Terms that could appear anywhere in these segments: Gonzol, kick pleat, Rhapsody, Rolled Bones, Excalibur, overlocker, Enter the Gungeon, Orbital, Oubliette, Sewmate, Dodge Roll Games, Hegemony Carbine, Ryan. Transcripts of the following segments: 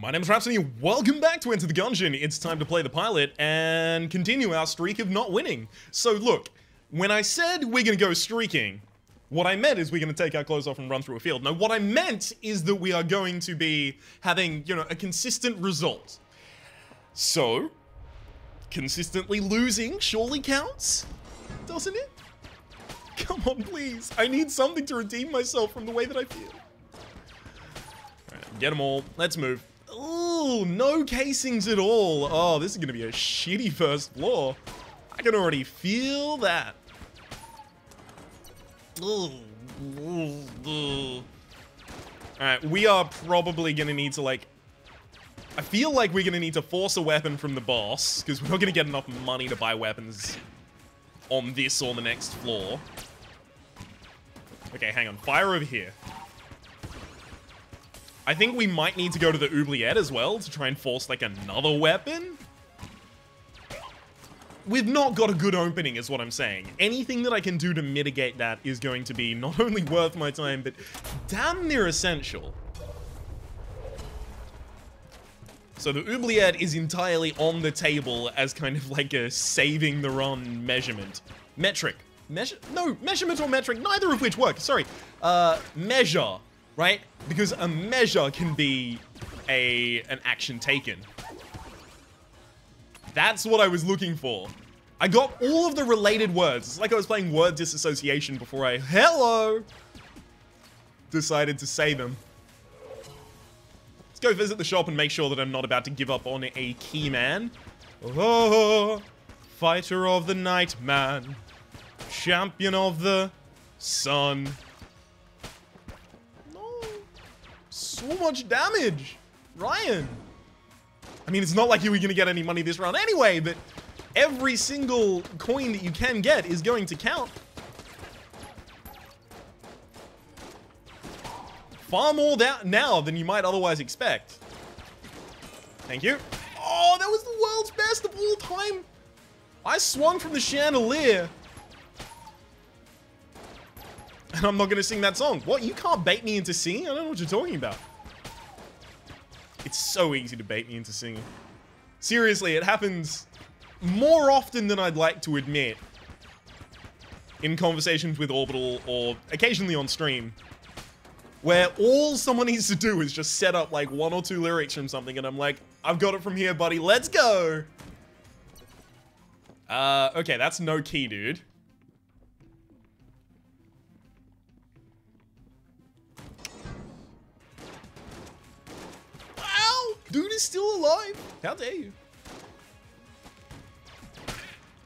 My name's Rhapsody, welcome back to Enter the Gungeon. It's time to play the pilot and continue our streak of not winning. So look, when I said we're gonna go streaking, what I meant is we're gonna take our clothes off and run through a field. No, what I meant is that we are going to be having, you know, a consistent result. So, consistently losing surely counts, doesn't it? Come on, please. I need something to redeem myself from the way that I feel. Get them all. Let's move. Ooh, no casings at all. Oh, this is going to be a shitty first floor. I can already feel that. Alright, we are probably going to need to, like... I feel like we're going to need to force a weapon from the boss, because we're not going to get enough money to buy weapons on this or the next floor. Okay, hang on. Fire over here. I think we might need to go to the oubliette as well to try and force, like, another weapon. We've not got a good opening is what I'm saying. Anything that I can do to mitigate that is going to be not only worth my time, but damn near essential. So the oubliette is entirely on the table as kind of like a saving the run measurement. Metric. Measure? No, measurement or metric, neither of which work. Sorry. Measure. Right? Because a measure can be an action taken. That's what I was looking for. I got all of the related words. It's like I was playing word disassociation before I, hello, decided to say them. Let's go visit the shop and make sure that I'm not about to give up on a key man. Oh, fighter of the night man, champion of the sun. So much damage, Ryan. I mean, it's not like you were gonna get any money this round anyway, but every single coin that you can get is going to count. Far more now than you might otherwise expect. Thank you. Oh, that was the world's best of all time. I swung from the chandelier. And I'm not going to sing that song. What? You can't bait me into singing? I don't know what you're talking about. It's so easy to bait me into singing. Seriously, it happens more often than I'd like to admit in conversations with Orbital or occasionally on stream, where all someone needs to do is just set up like one or two lyrics from something and I'm like, I've got it from here, buddy. Let's go. Okay, that's no key, dude. Dude is still alive. How dare you?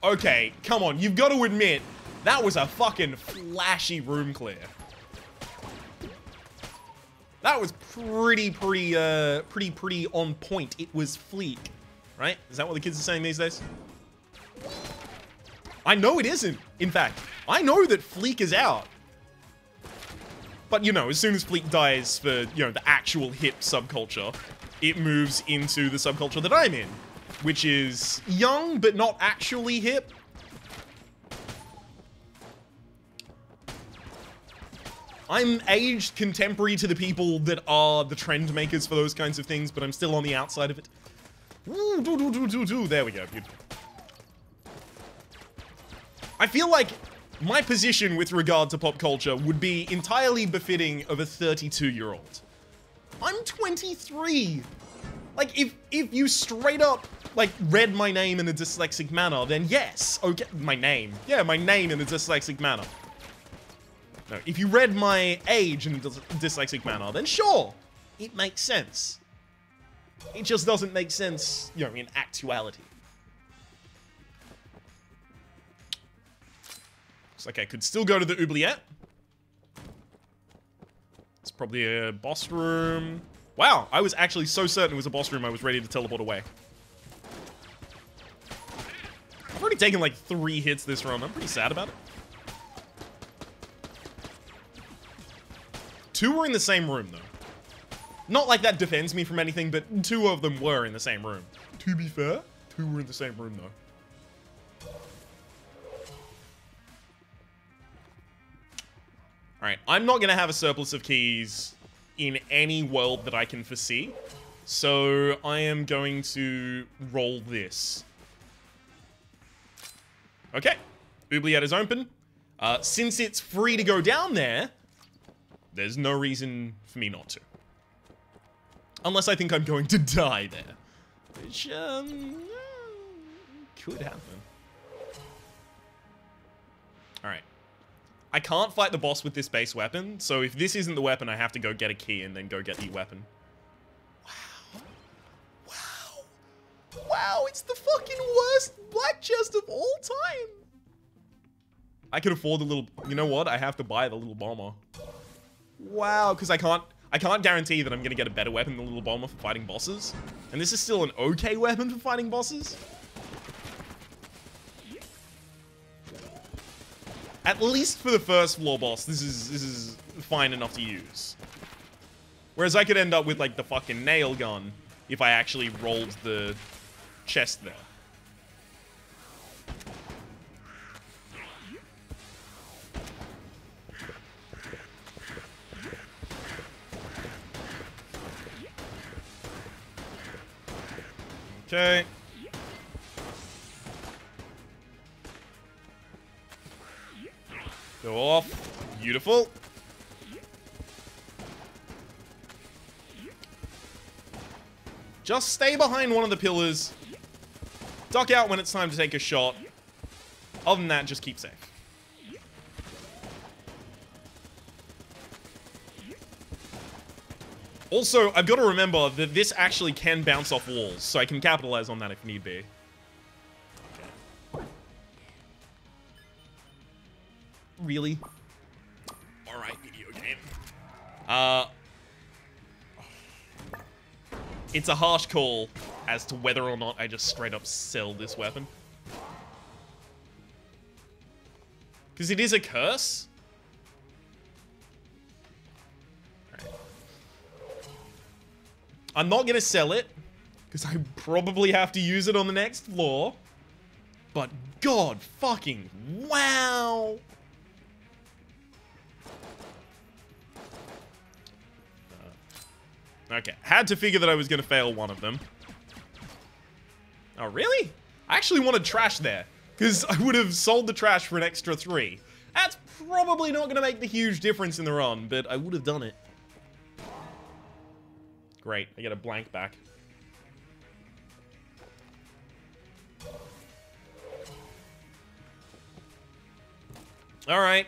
Okay, come on. You've got to admit, that was a fucking flashy room clear. That was pretty on point. It was fleek, right? Is that what the kids are saying these days? I know it isn't, in fact. I know that fleek is out. But, you know, as soon as fleek dies for, you know, the actual hip subculture, it moves into the subculture that I'm in, which is young, but not actually hip. I'm aged contemporary to the people that are the trend makers for those kinds of things, but I'm still on the outside of it. Ooh, there we go, beautiful. I feel like my position with regard to pop culture would be entirely befitting of a 32-year-old. I'm 23. Like, if you straight up, like, read my name in a dyslexic manner, then yes. Okay, my name. Yeah, my name in a dyslexic manner. No, if you read my age in a dyslexic manner, then sure, it makes sense. It just doesn't make sense, you know, in actuality. Looks like I could still go to the oubliette. It's probably a boss room. Wow, I was actually so certain it was a boss room I was ready to teleport away. I've already taken like 3 hits this round. I'm pretty sad about it. 2 were in the same room though. Not like that defends me from anything, but 2 of them were in the same room. To be fair, 2 were in the same room though. Alright, I'm not going to have a surplus of keys in any world that I can foresee. So I am going to roll this. Okay. Oubliette is open. Since it's free to go down there, there's no reason for me not to. Unless I think I'm going to die there. Which, could happen. Alright. I can't fight the boss with this base weapon, so if this isn't the weapon, I have to go get a key and then go get the weapon. Wow. Wow. Wow, it's the fucking worst black chest of all time. I could afford the little... You know what? I have to buy the little bomber. Wow, because I can't guarantee that I'm going to get a better weapon than the little bomber for fighting bosses. And this is still an okay weapon for fighting bosses. At least for the first floor boss, this is fine enough to use. Whereas I could end up with, like, the fucking nail gun if I actually rolled the chest there. Okay. Go off. Beautiful. Just stay behind one of the pillars. Duck out when it's time to take a shot. Other than that, just keep safe. Also, I've got to remember that this actually can bounce off walls, so I can capitalize on that if need be. Really? Alright, video game. It's a harsh call as to whether or not I just straight up sell this weapon. Because it is a curse. I'm not going to sell it, because I probably have to use it on the next floor. But god fucking wow! Okay, had to figure that I was going to fail one of them. Oh, really? I actually wanted trash there, because I would have sold the trash for an extra 3. That's probably not going to make the huge difference in the run, but I would have done it. Great, I get a blank back. Alright.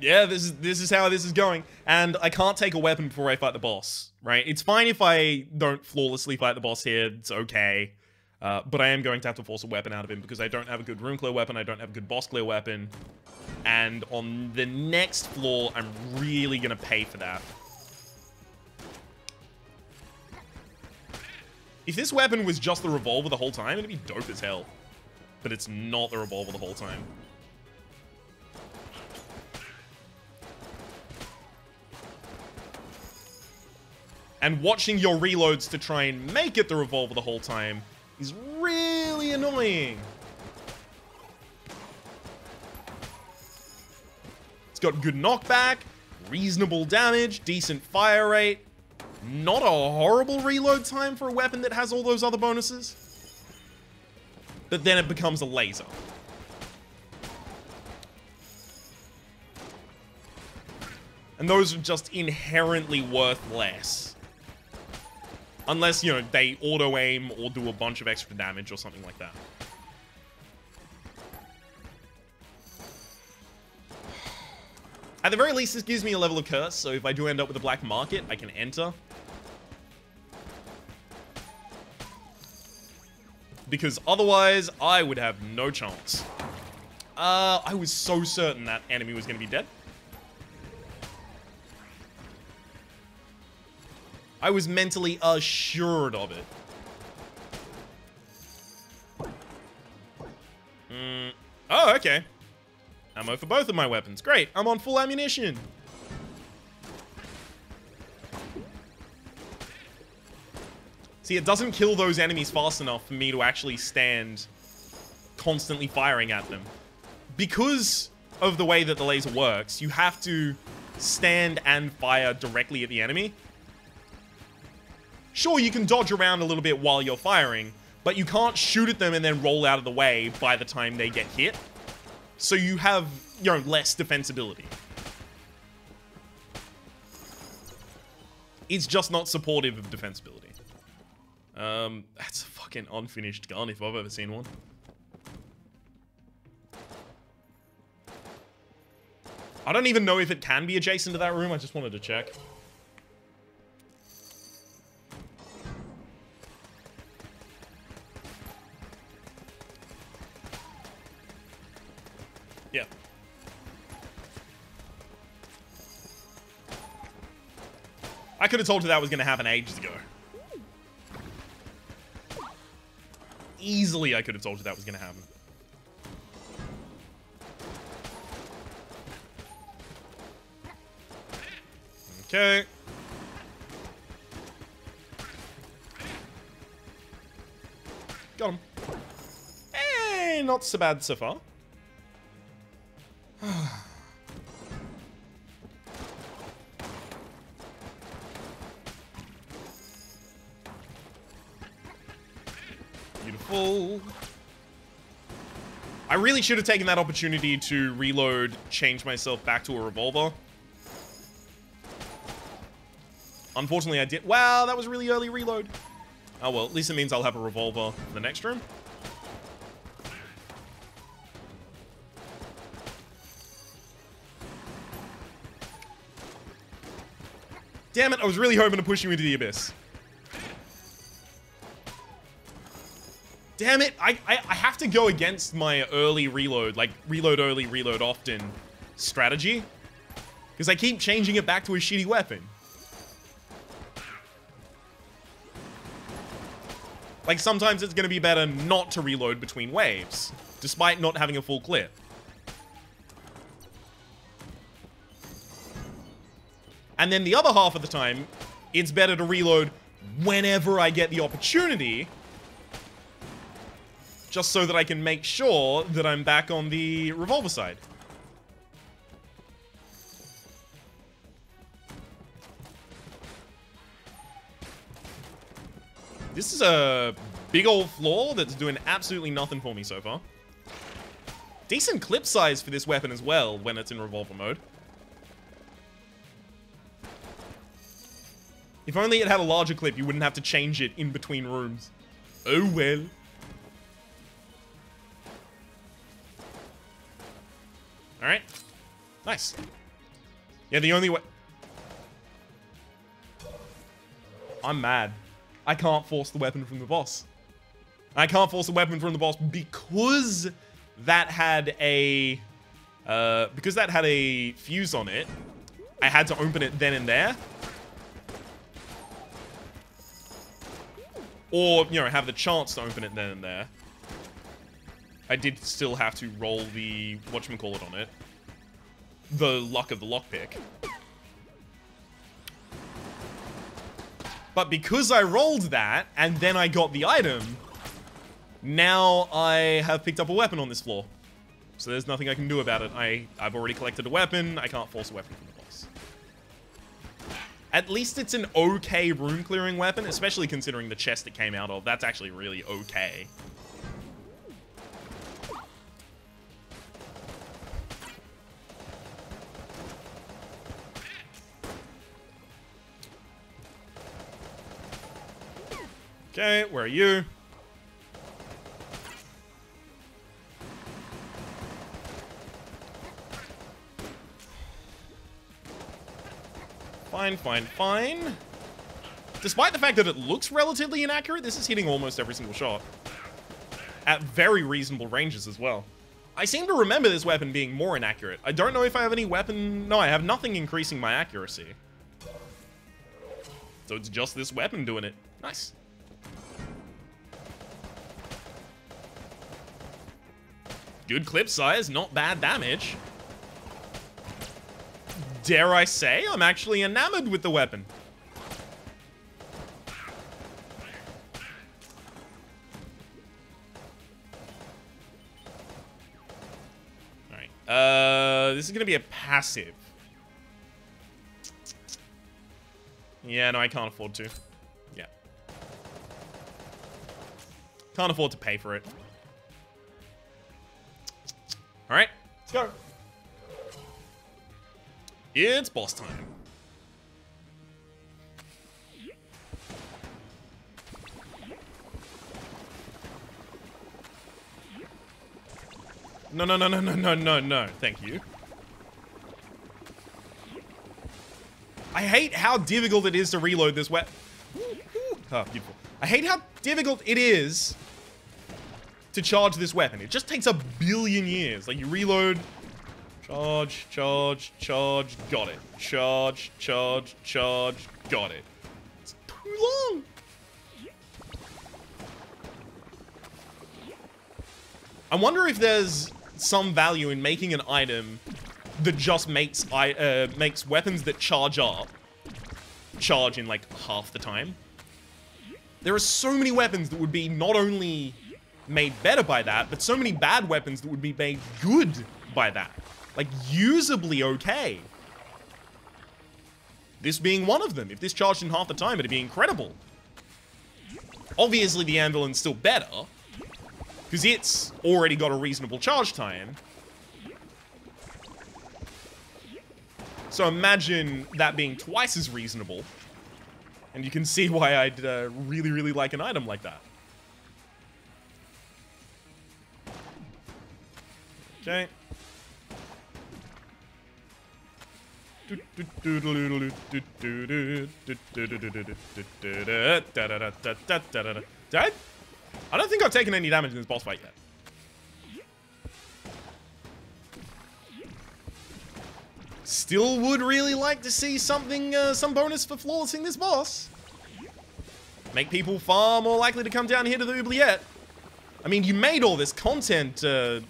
Yeah, this is how this is going. And I can't take a weapon before I fight the boss, right? It's fine if I don't flawlessly fight the boss here, it's okay. But I am going to have to force a weapon out of him because I don't have a good room clear weapon, I don't have a good boss clear weapon. And on the next floor, I'm really gonna pay for that. If this weapon was just the revolver the whole time, it'd be dope as hell. But it's not the revolver the whole time. And watching your reloads to try and make it the revolver the whole time is really annoying. It's got good knockback, reasonable damage, decent fire rate. Not a horrible reload time for a weapon that has all those other bonuses. But then it becomes a laser. And those are just inherently worth less. Unless, you know, they auto-aim or do a bunch of extra damage or something like that. At the very least, this gives me a level of curse, so if I do end up with a black market, I can enter. Because otherwise, I would have no chance. I was so certain that enemy was going to be dead. I was mentally assured of it. Oh, okay. Ammo for both of my weapons. Great, I'm on full ammunition. See, it doesn't kill those enemies fast enough for me to actually stand constantly firing at them. Because of the way that the laser works, you have to stand and fire directly at the enemy. Sure, you can dodge around a little bit while you're firing, but you can't shoot at them and then roll out of the way by the time they get hit. So you have, you know, less defensibility. It's just not supportive of defensibility. That's a fucking unfinished gun if I've ever seen one. I don't even know if it can be adjacent to that room, I just wanted to check. Yeah. I could have told you that was going to happen ages ago. Easily I could have told you that was going to happen. Okay. Got him. Hey, not so bad so far. Beautiful. I really should have taken that opportunity to reload, change myself back to a revolver. Unfortunately, I did. Wow, that was really early reload. Oh, well, at least it means I'll have a revolver for the next room. Damn it, I was really hoping to push you into the abyss. Damn it, I have to go against my early reload, like reload early, reload often strategy. Because I keep changing it back to a shitty weapon. Like, sometimes it's going to be better not to reload between waves, despite not having a full clip. And then the other half of the time, it's better to reload whenever I get the opportunity, just so that I can make sure that I'm back on the revolver side. This is a big old floor that's doing absolutely nothing for me so far. Decent clip size for this weapon as well when it's in revolver mode. If only it had a larger clip, you wouldn't have to change it in between rooms. Oh well. Alright. Nice. Yeah, the only way... I'm mad. I can't force the weapon from the boss. I can't force the weapon from the boss because that had a... because that had a fuse on it, I had to open it then and there. Or, you know, have the chance to open it then and there. I did still have to roll the... whatchamacallit on it. The luck of the lockpick. But because I rolled that, and then I got the item, now I have picked up a weapon on this floor. So there's nothing I can do about it. I've already collected a weapon. I can't force a weapon from the boss. At least it's an okay room clearing weapon, especially considering the chest it came out of. That's actually really okay. Okay, where are you? Fine, fine, fine. Despite the fact that it looks relatively inaccurate, this is hitting almost every single shot. At very reasonable ranges as well. I seem to remember this weapon being more inaccurate. I don't know if I have any weapon... No, I have nothing increasing my accuracy. So it's just this weapon doing it. Nice. Good clip size, not bad damage. Dare I say, I'm actually enamored with the weapon. Alright, this is gonna be a passive. Yeah, no, I can't afford to. Yeah, Can't afford to pay for it. All right, let's go. It's boss time. No, no, no, no, no, no, no, no. Thank you. I hate how difficult it is to reload this weapon. Oh, beautiful. I hate how difficult it is to charge this weapon. It just takes a billion years. Like, you reload, charge, charge, charge, got it. Charge, charge, charge, got it. It's too long. I wonder if there's some value in making an item that just makes makes weapons that charge up charge in like half the time. There are so many weapons that would be not only made better by that, but so many bad weapons that would be made good by that. Like, usably okay. This being one of them. If this charged in half the time, it'd be incredible. Obviously, the anvil's still better, because it's already got a reasonable charge time. So imagine that being twice as reasonable. And you can see why I'd really, really like an item like that. Okay. I don't think I've taken any damage in this boss fight yet. Still would really like to see something, some bonus for flawlessing this boss. Make people far more likely to come down here to the oubliette. I mean, you made all this content,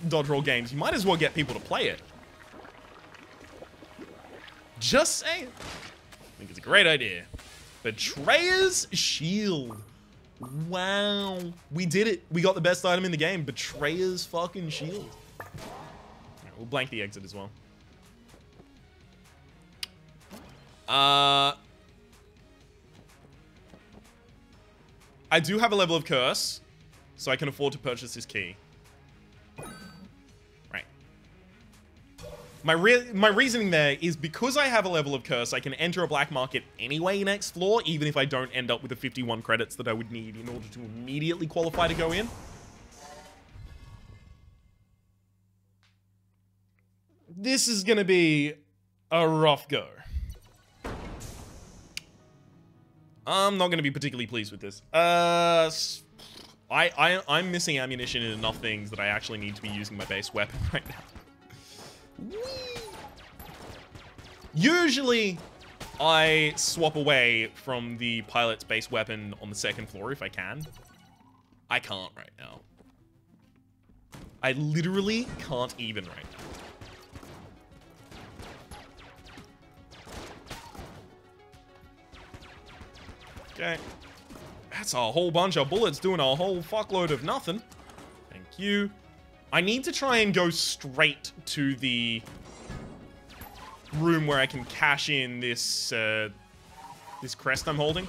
Dodge Roll Games. You might as well get people to play it. Just saying. I think it's a great idea. Betrayer's Shield. Wow, we did it. We got the best item in the game, Betrayer's fucking Shield. All right, we'll blank the exit as well. I do have a level of curse, so I can afford to purchase this key. Right. My reasoning there is because I have a level of curse, I can enter a black market anyway next floor, even if I don't end up with the 51 credits that I would need in order to immediately qualify to go in. This is gonna be a rough go. I'm not going to be particularly pleased with this. I'm missing ammunition in enough things that I actually need to be using my base weapon right now. Whee! Usually, I swap away from the pilot's base weapon on the second floor if I can. I can't right now. I literally can't even right now. Okay, that's a whole bunch of bullets doing a whole fuckload of nothing. Thank you. I need to try and go straight to the room where I can cash in this, this crest I'm holding.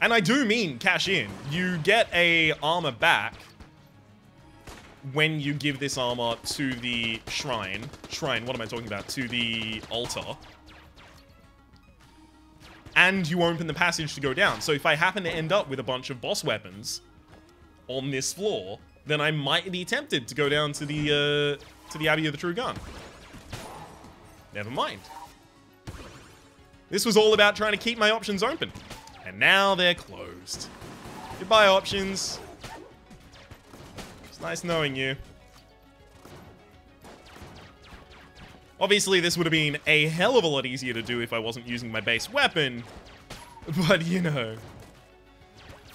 And I do mean cash in. You get a armor back when you give this armor to the shrine. Shrine, what am I talking about? To the altar. And you open the passage to go down. So if I happen to end up with a bunch of boss weapons on this floor, then I might be tempted to go down to the Abbey of the True Gun. Never mind. This was all about trying to keep my options open. And now they're closed. Goodbye, options. Nice knowing you. Obviously, this would have been a hell of a lot easier to do if I wasn't using my base weapon. But, you know.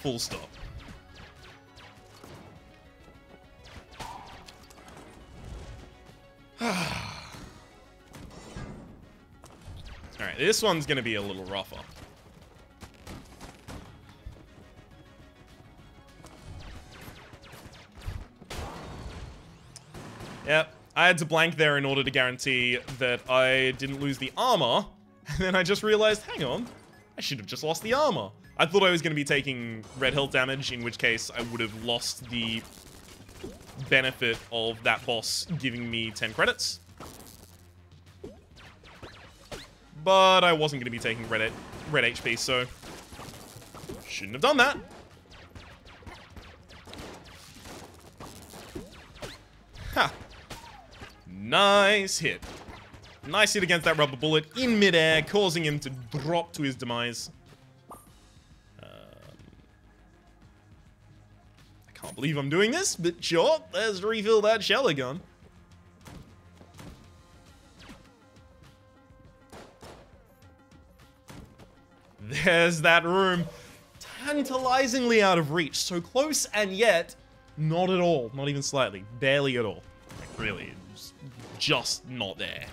Full stop. Alright, this one's going to be a little rougher. Yep, I had to blank there in order to guarantee that I didn't lose the armor, And then I just realized, hang on, I should have just lost the armor. I thought I was going to be taking red health damage, in which case I would have lost the benefit of that boss giving me 10 credits. But I wasn't going to be taking red HP, so shouldn't have done that. Ha! Nice hit. Nice hit against that rubber bullet in midair, causing him to drop to his demise. I can't believe I'm doing this, but sure, let's refill that Sheller gun. There's that room. Tantalizingly out of reach. So close and yet not at all. Not even slightly. Barely at all. Like, really, it's just not there.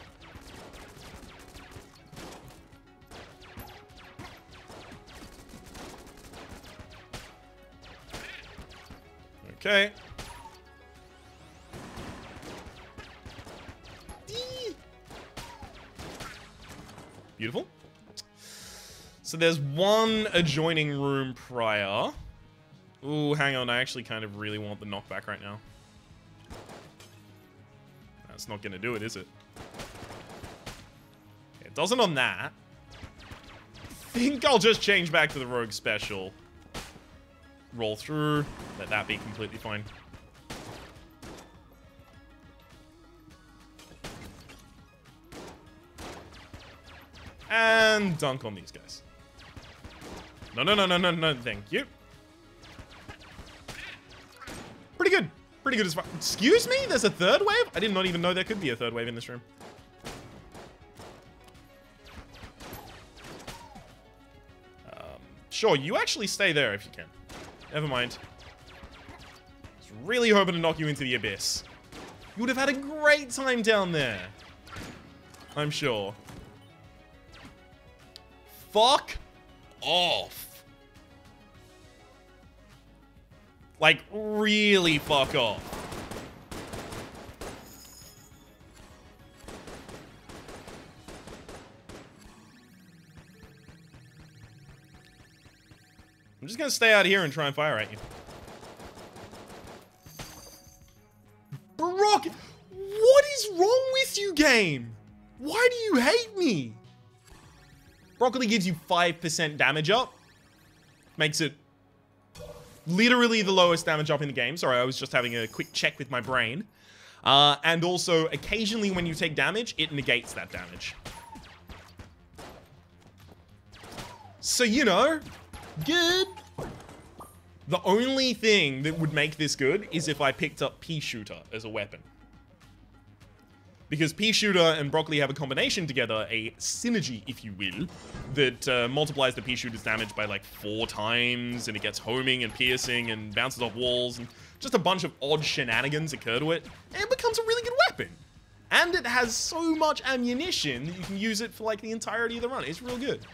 Okay. Beautiful. So there's one adjoining room prior. Ooh, hang on. I actually kind of really want the knockback right now. That's not going to do it, is it? It doesn't on that. I think I'll just change back to the Rogue Special. Roll through. Let that be completely fine. And dunk on these guys. No, no, no, no, no, no, thank you. Pretty good. Pretty good as far. Excuse me? There's a third wave? I did not even know there could be a third wave in this room. Sure, you actually stay there if you can. Never mind. I was really hoping to knock you into the abyss. You would have had a great time down there. I'm sure. Fuck off. Like, really fuck off. I'm just gonna stay out here and try and fire at you. Brock, what is wrong with you, game? Why do you hate me? Broccoli gives you 5% damage up. Makes it literally the lowest damage up in the game. Sorry, I was just having a quick check with my brain. And also, occasionally when you take damage, it negates that damage. So, you know, good. The only thing that would make this good is if I picked up Pea Shooter as a weapon. Because Pea Shooter and Broccoli have a combination together, a synergy, if you will, that multiplies the Pea Shooter's damage by like 4 times, and it gets homing and piercing and bounces off walls, and just a bunch of odd shenanigans occur to it, and it becomes a really good weapon. And it has so much ammunition that you can use it for like the entirety of the run. It's real good.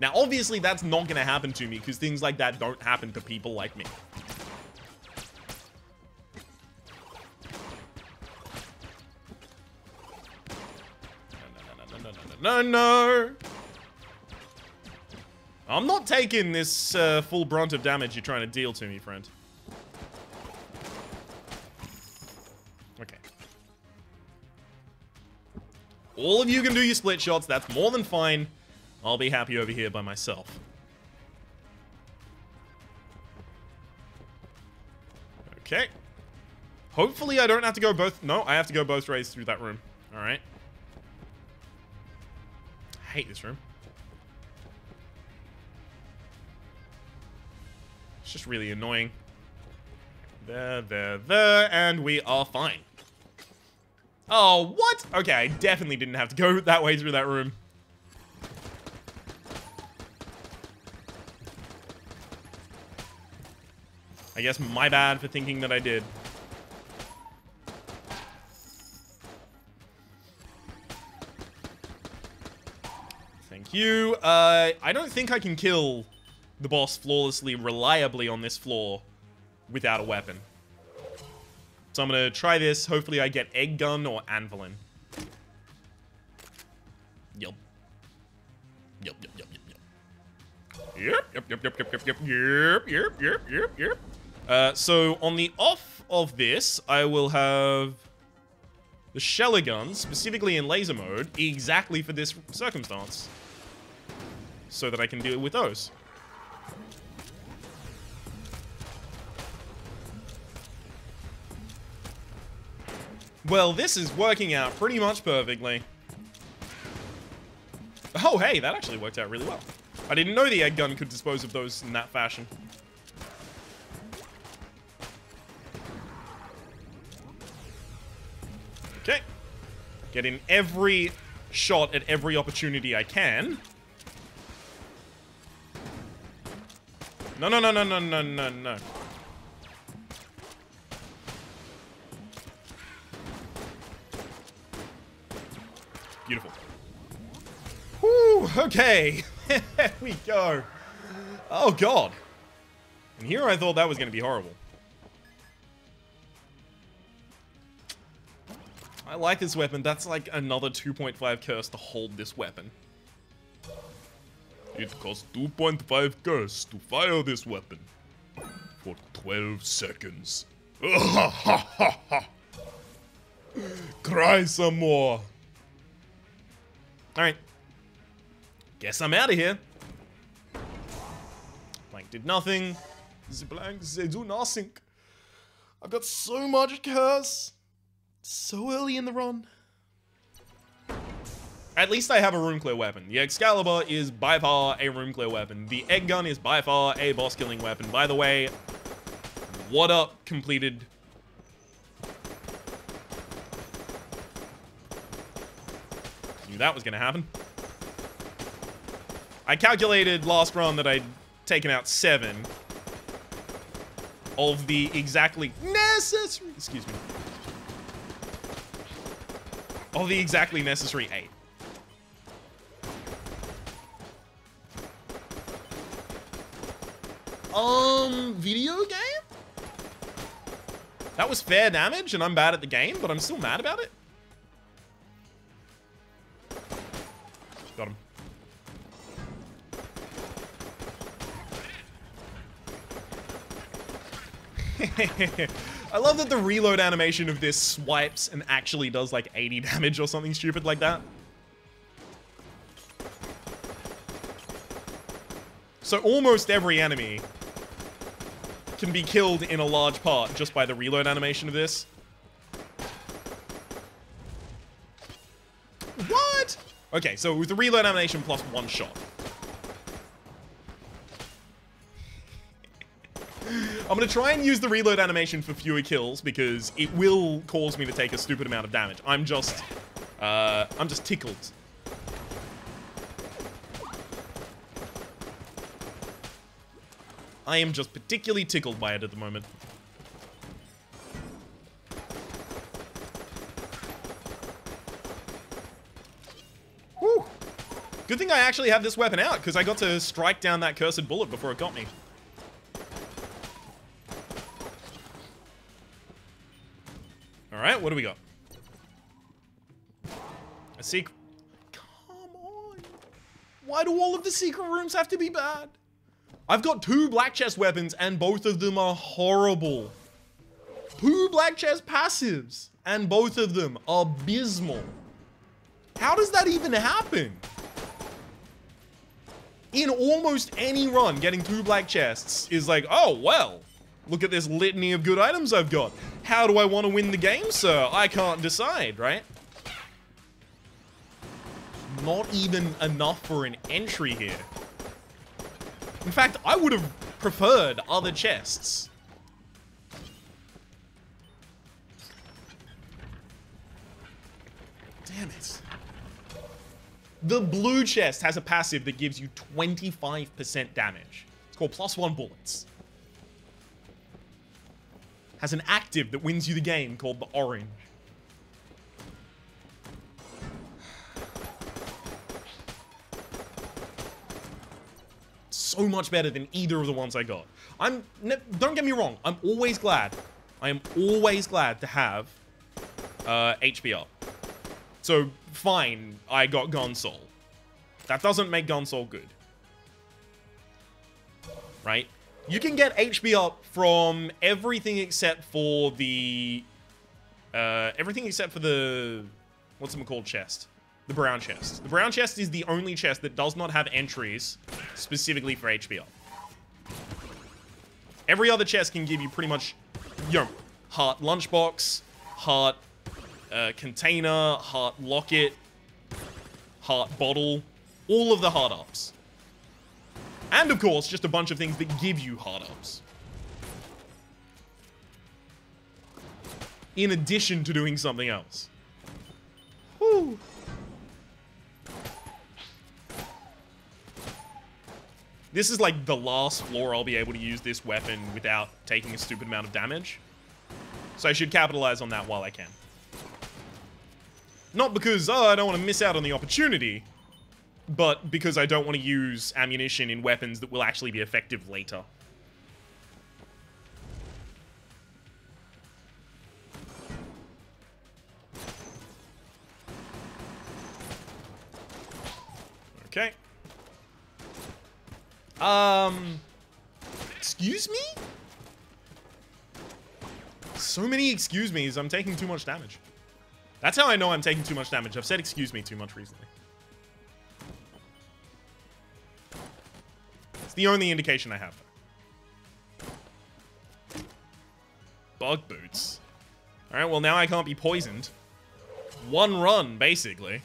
Now, obviously, that's not going to happen to me because things like that don't happen to people like me. No, no. I'm not taking this full brunt of damage you're trying to deal to me, friend. Okay. All of you can do your split shots. That's more than fine. I'll be happy over here by myself. Okay. Hopefully I don't have to go both... No, I have to go both ways through that room. All right. I hate this room. It's just really annoying. There, and we are fine. Oh, what? Okay, I definitely didn't have to go that way through that room. I guess my bad for thinking that I did. You, I don't think I can kill the boss flawlessly, reliably on this floor without a weapon. So I'm gonna try this. Hopefully I get Egg Gun or Anvilin. Yup. Yup, yup, yup, yup, yup. Yep, yep, yep, yep, yep, yep, yep, yep, yep, yep, yep, yep. So on the off of this, I will have the Sheller gun, specifically in laser mode, exactly for this circumstance. So that I can deal with those. Well, this is working out pretty much perfectly. Oh, hey, that actually worked out really well. I didn't know the egg gun could dispose of those in that fashion. Okay. Get in every shot at every opportunity I can. No, no, no, no, no, no, no, no. Beautiful. Woo, okay. There we go. Oh, God. And here I thought that was going to be horrible. I like this weapon. That's like another 2.5 curse to hold this weapon. It costs 2.5 curse to fire this weapon for 12 seconds. Cry some more. All right. Guess I'm out of here. Blank did nothing. The blanks, they do nothing. I've got so much curse. So early in the run. At least I have a room clear weapon. The Excalibur is by far a room clear weapon. The egg gun is by far a boss killing weapon. By the way, what up, completed. Knew that was gonna happen. I calculated last run that I'd taken out 7 of the exactly necessary, excuse me, of the exactly necessary 8. Video game? That was fair damage and I'm bad at the game, but I'm still mad about it. Got him. I love that the reload animation of this swipes and actually does like 80 damage or something stupid like that. So almost every enemy can be killed in a large part just by the reload animation of this. What? Okay, so with the reload animation plus 1 shot. I'm going to try and use the reload animation for fewer kills because it will cause me to take a stupid amount of damage. I'm just tickled. I am just particularly tickled by it at the moment. Woo! Good thing I actually have this weapon out because I got to strike down that cursed bullet before it got me. Alright, what do we got? A secret... Come on! Why do all of the secret rooms have to be bad? I've got 2 black chest weapons and both of them are horrible. 2 black chest passives and both of them are abysmal. How does that even happen? In almost any run, getting 2 black chests is like, oh, well. Look at this litany of good items I've got. How do I want to win the game, sir? I can't decide, right? Not even enough for an entry here. In fact, I would have preferred other chests. Damn it. The blue chest has a passive that gives you 25% damage. It's called +1 bullets. Has an active that wins you the game called the orange. So much better than either of the ones I got. Don't get me wrong, I'm always glad. I am always glad to have HP up. So, fine, I got Gonzol. That doesn't make Gonzol good. Right? You can get HP up from everything except for the... everything except for the... What's it called? Chest. The brown chest. The brown chest is the only chest that does not have entries specifically for HP up. Every other chest can give you pretty much... heart lunchbox, heart... container, heart locket, heart bottle, all of the heart ups. And of course, just a bunch of things that give you heart ups. In addition to doing something else. Whew. This is like the last floor I'll be able to use this weapon without taking a stupid amount of damage. So I should capitalize on that while I can. Not because, oh, I don't want to miss out on the opportunity, but because I don't want to use ammunition in weapons that will actually be effective later. Okay. Excuse me? So many excuse me's, I'm taking too much damage. That's how I know I'm taking too much damage. I've said excuse me too much recently. It's the only indication I have. Bug boots. Alright, well now I can't be poisoned. One run, basically.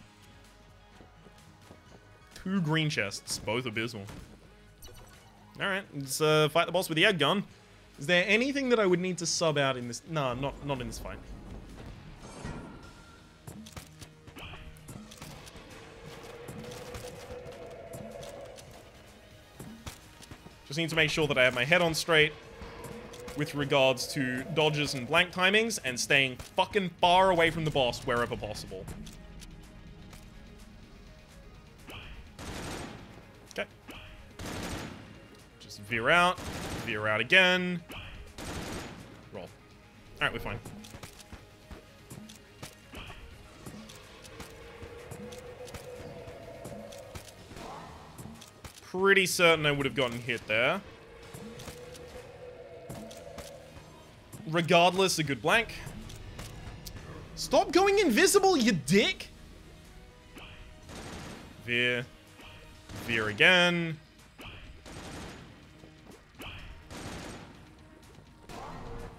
2 green chests, both abysmal. Alright, let's fight the boss with the egg gun. Is there anything that I would need to sub out in this? Nah, not in this fight. Just need to make sure that I have my head on straight with regards to dodges and blank timings and staying fucking far away from the boss wherever possible. Okay. Just veer out again. Roll. Alright, we're fine. Pretty certain I would have gotten hit there. Regardless, a good blank. Stop going invisible, you dick! Veer. Veer again.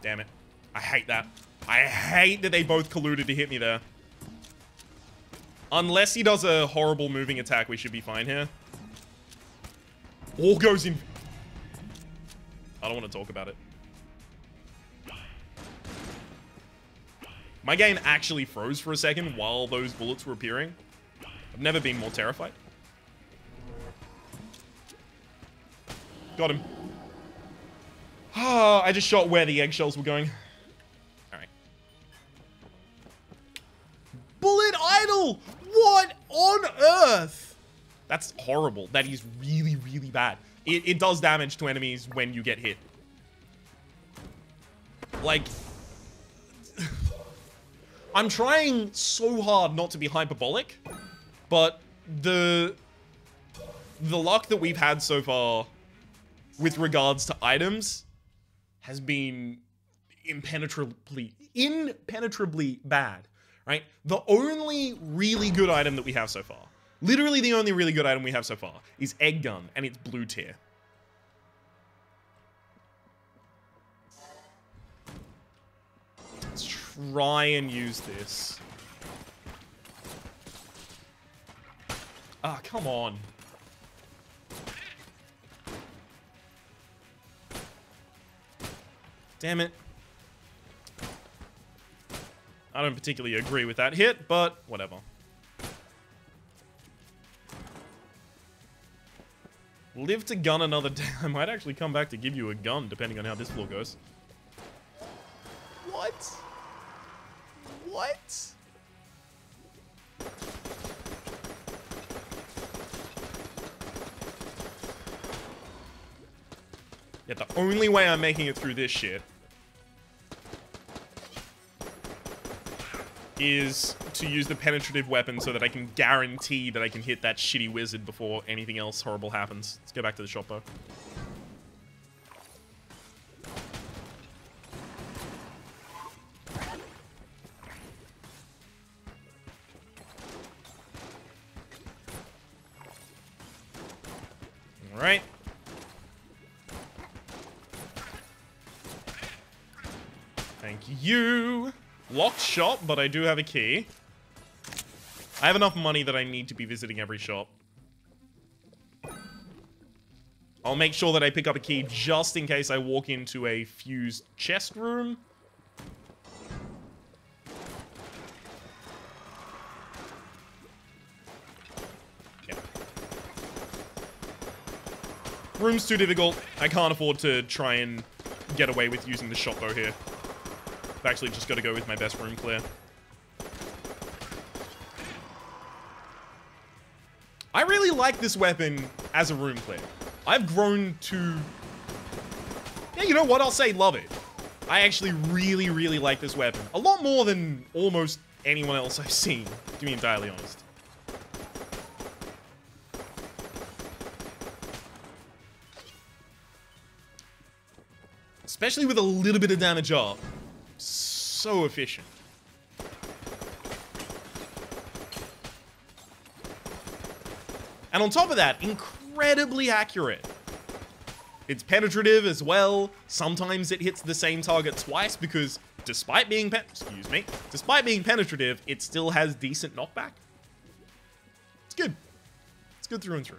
Damn it. I hate that. I hate that they both colluded to hit me there. Unless he does a horrible moving attack, we should be fine here. All goes in. I don't want to talk about it. My game actually froze for a second while those bullets were appearing. I've never been more terrified. Got him. I just shot where the eggshells were going. Alright. Bullet idol! What on earth? That's horrible. That is really, really bad. It does damage to enemies when you get hit. Like... I'm trying so hard not to be hyperbolic, but the luck that we've had so far with regards to items has been impenetrably bad, right? The only really good item that we have so far, literally the only really good item we have so far, is egg gun, and it's blue tier. Let's try and use this. Ah, come on. Damn it. I don't particularly agree with that hit, but whatever. Live to gun another day. I might actually come back to give you a gun, depending on how this floor goes. What? What? Yeah, the only way I'm making it through this shit is to use the penetrative weapon so that I can guarantee that I can hit that shitty wizard before anything else horrible happens. Let's go back to the shop, though. Alright. Thank you. Locked shop, but I do have a key. I have enough money that I need to be visiting every shop. I'll make sure that I pick up a key just in case I walk into a fused chest room. Okay. Room's too difficult. I can't afford to try and get away with using the shop bow here. I've actually just got to go with my best room clear. I really like this weapon as a room clear. I've grown to... Yeah, you know what? I'll say love it. I actually really, really like this weapon. A lot more than almost anyone else I've seen, to be entirely honest. Especially with a little bit of damage up. So efficient. And on top of that, incredibly accurate. It's penetrative as well. Sometimes it hits the same target twice because despite being penetrative, it still has decent knockback. It's good. It's good through and through.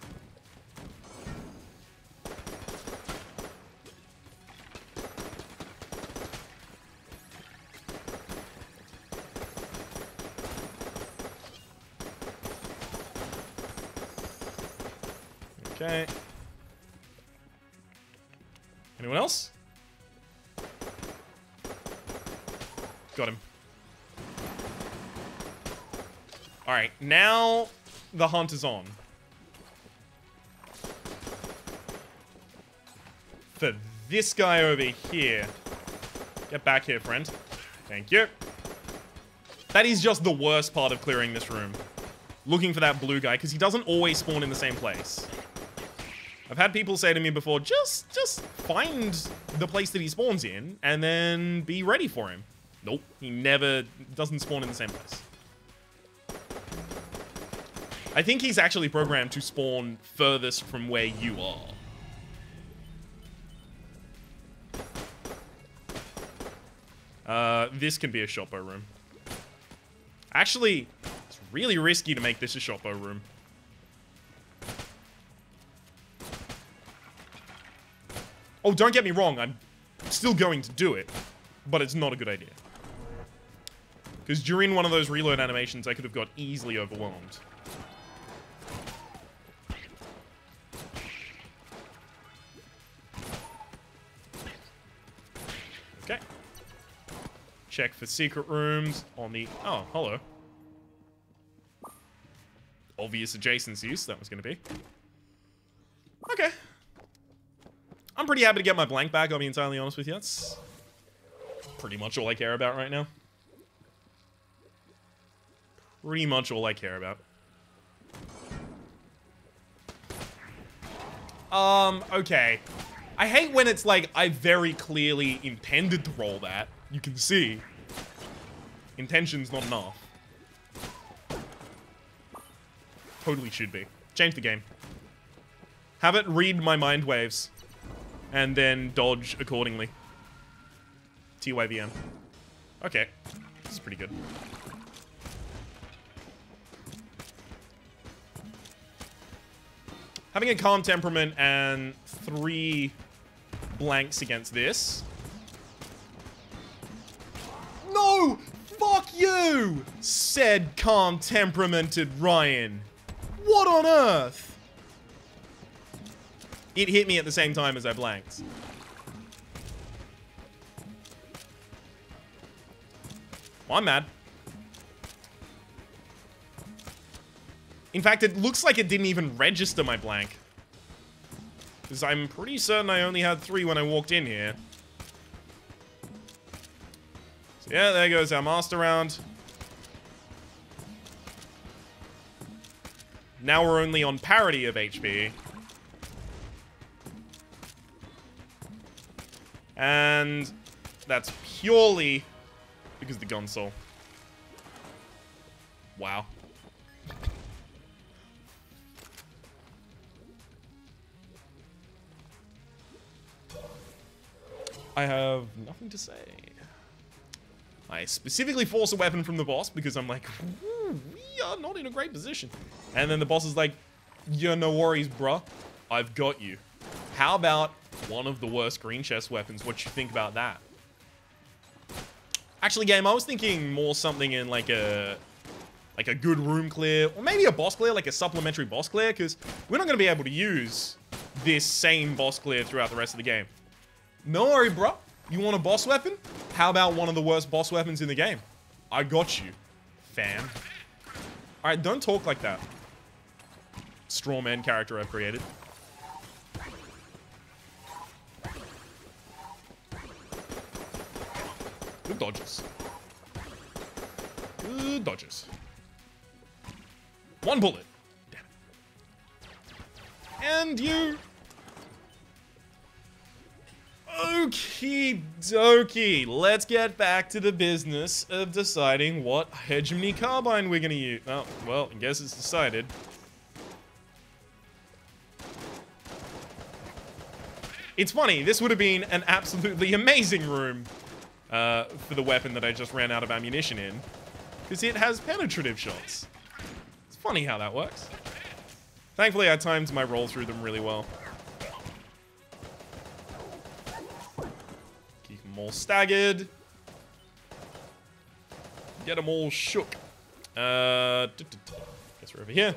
Okay. Anyone else? Got him. Alright, now the hunt is on. For this guy over here. Get back here, friend. Thank you. That is just the worst part of clearing this room. Looking for that blue guy, because he doesn't always spawn in the same place. I've had people say to me before, just find the place that he spawns in and then be ready for him. Nope, he never doesn't spawn in the same place. I think he's actually programmed to spawn furthest from where you are. This can be a shop bow room. Actually, it's really risky to make this a shop bow room. Oh, don't get me wrong, I'm still going to do it, but it's not a good idea. Because during one of those reload animations, I could have got easily overwhelmed. Okay. Check for secret rooms on the... Oh, hello. Obvious adjacencies, that was going to be. Okay. I'm pretty happy to get my blank back, I'll be entirely honest with you. That's pretty much all I care about right now. Pretty much all I care about. Okay. I hate when it's like, I very clearly intended to roll that. You can see. Intention's not enough. Totally should be. Change the game. Have it read my mind waves. And then dodge accordingly. TYVM. Okay. This is pretty good. Having a calm temperament and 3 blanks against this. No! Fuck you! Said calm-temperamented Ryan. What on earth? It hit me at the same time as I blanked. Well, I'm mad. In fact, it looks like it didn't even register my blank. Because I'm pretty certain I only had 3 when I walked in here. So yeah, there goes our master round. Now we're only on parity of HP. And that's purely because of the gun soul. Wow. I have nothing to say. I specifically force a weapon from the boss because I'm like, we are not in a great position. And then the boss is like, yeah, no worries, bruh. I've got you. How about one of the worst green chest weapons? What you think about that? Actually, game, I was thinking more something in like a good room clear, or maybe a boss clear, like a supplementary boss clear, because we're not going to be able to use this same boss clear throughout the rest of the game. No worry, bro. You want a boss weapon? How about one of the worst boss weapons in the game? I got you, fam. All right, don't talk like that. Straw man character I've created. Good dodges. Good dodges. One bullet. Damn it. And you... Okie dokie, let's get back to the business of deciding what hegemony carbine we're gonna use. Oh, well, I guess it's decided. It's funny, this would have been an absolutely amazing room for the weapon that I just ran out of ammunition in, because it has penetrative shots. It's funny how that works. Thankfully, I timed my roll through them really well. All staggered. Get them all shook. Guess we're over here.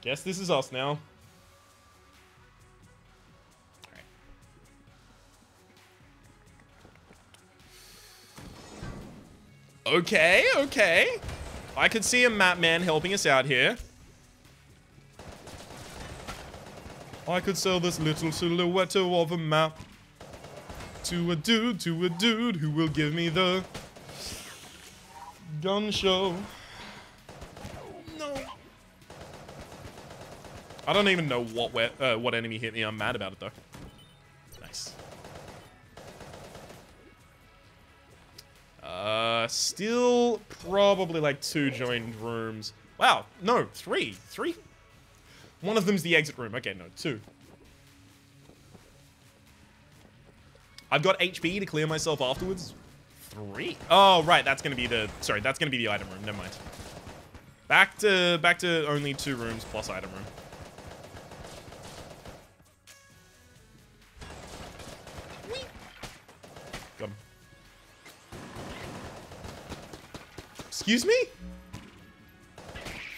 Guess this is us now. All right. Okay, okay. I could see a map man helping us out here. I could sell this little silhouette of a map to a dude who will give me the gun show. No. I don't even know what enemy hit me. I'm mad about it, though. Nice. Still probably like 2 joined rooms. Wow, no, 3. 3? One of them's the exit room. Okay, no, 2. I've got HP to clear myself afterwards. 3. Oh, right, that's gonna be the... Sorry, that's gonna be the item room. Never mind. Back to only 2 rooms plus item room. Whee! Got him. Excuse me?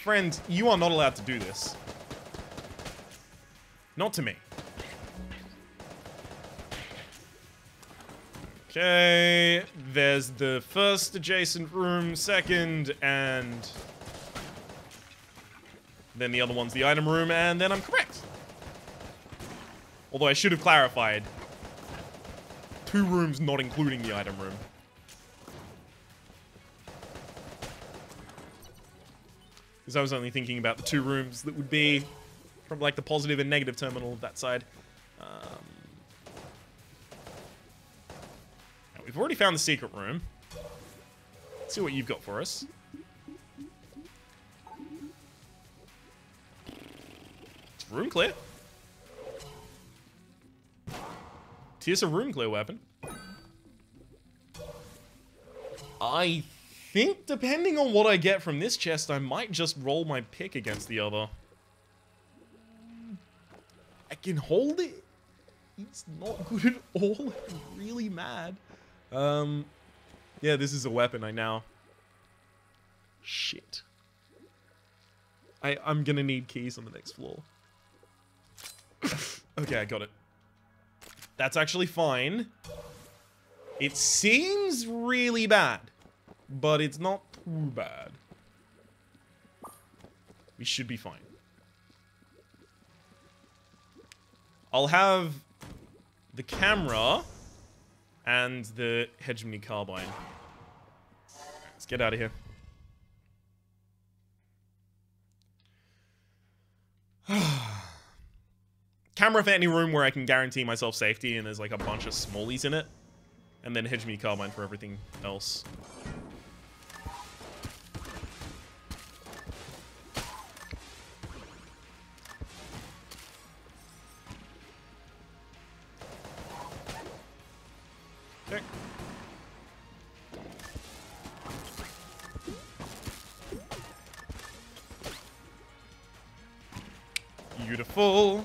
Friend, you are not allowed to do this. Not to me. Okay, there's the first adjacent room, second, and then the other one's the item room, and then I'm correct. Although I should have clarified, 2 rooms not including the item room. Because I was only thinking about the 2 rooms that would be from like the positive and negative terminal of that side. We've already found the secret room. Let's see what you've got for us. It's room clear. Here's a room clear weapon. I think depending on what I get from this chest, I might just roll my pick against the other. I can hold it. It's not good at all. I'm really mad. Yeah, this is a weapon. I now... Shit. I'm gonna need keys on the next floor. Okay, I got it. That's actually fine. It seems really bad, but it's not too bad. We should be fine. I'll have the camera and the hegemony carbine. Let's get out of here. hammer off any room where I can guarantee myself safety and there's like a bunch of smallies in it. And then hedge me carbine for everything else. Okay. Beautiful.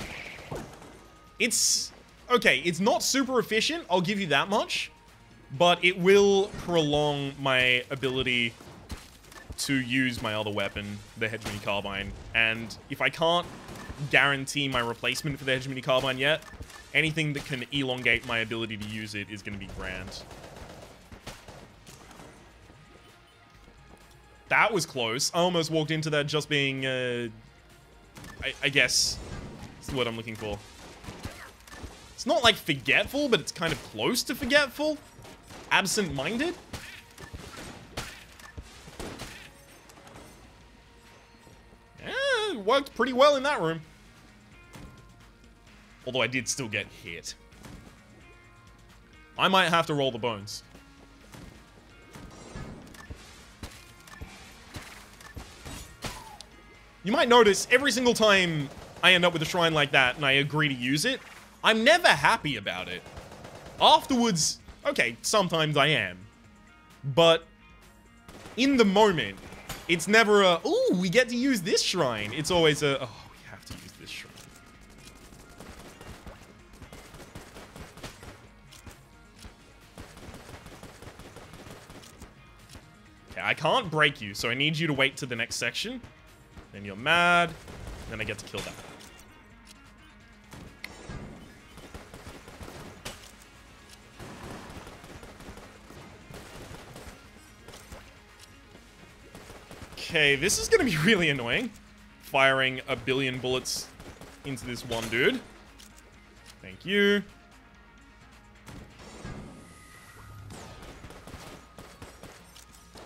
It's... okay, it's not super efficient, I'll give you that much. But it will prolong my ability to use my other weapon, the Hegemony Carbine. And if I can't guarantee my replacement for the Hegemony Carbine yet, anything that can elongate my ability to use it is going to be grand. That was close. I almost walked into that just being, I guess, that's the word I'm looking for. It's not like forgetful, but it's kind of close to forgetful. Absent-minded? Yeah, worked pretty well in that room. Although I did still get hit. I might have to roll the bones. You might notice every single time I end up with a shrine like that and I agree to use it, I'm never happy about it. Afterwards... okay, sometimes I am. But in the moment, it's never a, ooh, we get to use this shrine. It's always a, oh, we have to use this shrine. Okay, I can't break you, so I need you to wait to the next section. Then you're mad. Then I get to kill that. Okay, this is gonna be really annoying. Firing a billion bullets into this one dude. Thank you.